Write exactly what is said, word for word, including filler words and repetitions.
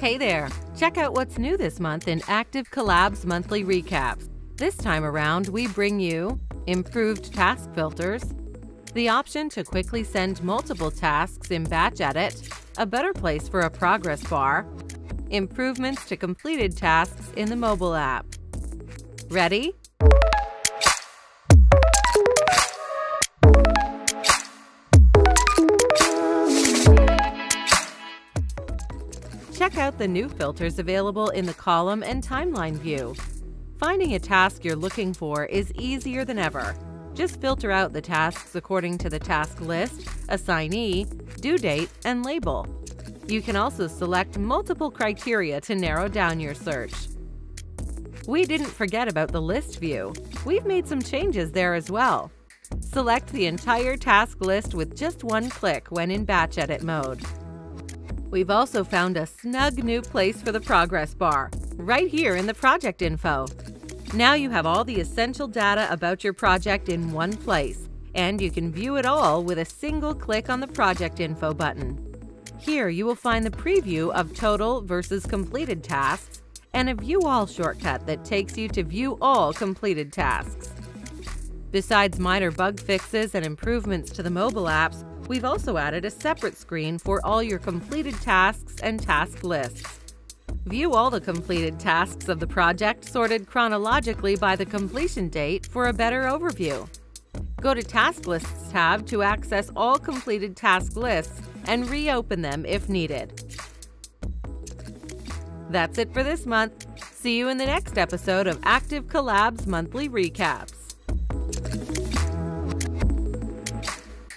Hey there! Check out what's new this month in ActiveCollab's monthly recaps. This time around, we bring you improved task filters, the option to quickly send multiple tasks in batch edit, a better place for a progress bar, improvements to completed tasks in the mobile app. Ready? Check out the new filters available in the column and timeline view. Finding a task you're looking for is easier than ever. Just filter out the tasks according to the task list, assignee, due date, and label. You can also select multiple criteria to narrow down your search. We didn't forget about the list view. We've made some changes there as well. Select the entire task list with just one click when in batch edit mode. We've also found a snug new place for the progress bar, right here in the project info. Now you have all the essential data about your project in one place, and you can view it all with a single click on the project info button. Here you will find the preview of total versus completed tasks and a view all shortcut that takes you to view all completed tasks. Besides minor bug fixes and improvements to the mobile apps, we've also added a separate screen for all your completed tasks and task lists. View all the completed tasks of the project sorted chronologically by the completion date for a better overview. Go to Task Lists tab to access all completed task lists and reopen them if needed. That's it for this month. See you in the next episode of ActiveCollab's monthly recaps.